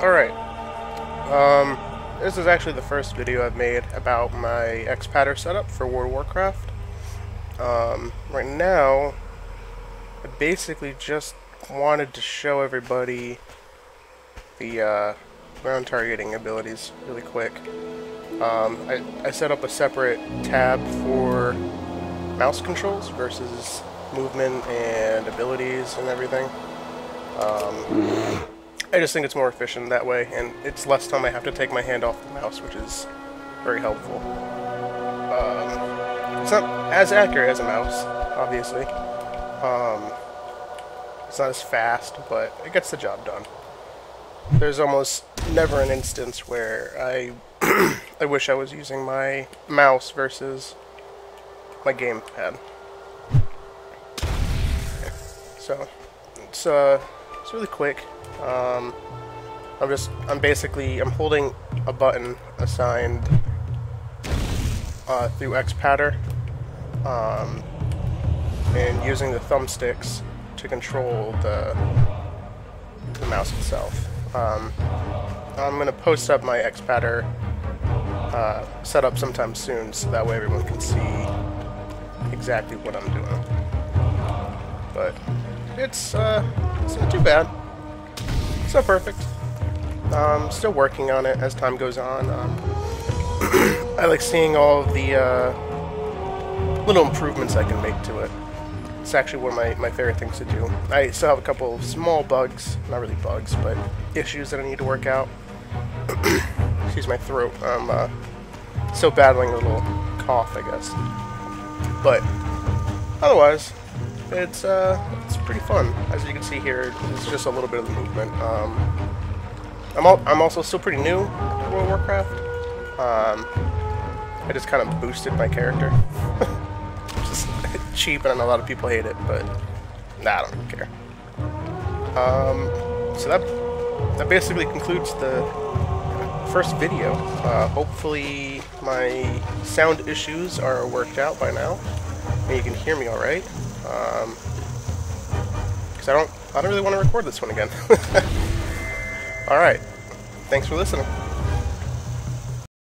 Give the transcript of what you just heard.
Alright, this is actually the first video I've made about my Xpadder setup for World of Warcraft. Right now, I basically just wanted to show everybody the ground targeting abilities really quick. I set up a separate tab for mouse controls versus movement and abilities and everything. I just think it's more efficient that way, and it's less time I have to take my hand off the mouse, which is very helpful. It's not as accurate as a mouse, obviously. It's not as fast, but it gets the job done. There's almost never an instance where I wish I was using my mouse versus my gamepad. So it's really quick. I'm holding a button assigned through Xpadder, and using the thumbsticks to control the mouse itself. I'm gonna post up my Xpadder setup sometime soon, so that way everyone can see exactly what I'm doing. But it's not too bad. It's not perfect. Still working on it as time goes on. I like seeing all of the little improvements I can make to it. It's actually one of my favorite things to do. I still have a couple of small bugs, not really bugs, but issues that I need to work out. Excuse my throat. I'm still battling a little cough, I guess. But otherwise, it's pretty fun. As you can see here, it's just a little bit of the movement. I'm also still pretty new to World of Warcraft. I just kind of boosted my character. Just cheap, and a lot of people hate it, but nah, I don't care. So that basically concludes the first video. Hopefully my sound issues are worked out by now, and you can hear me all right. Because I don't really want to record this one again. Alright, thanks for listening.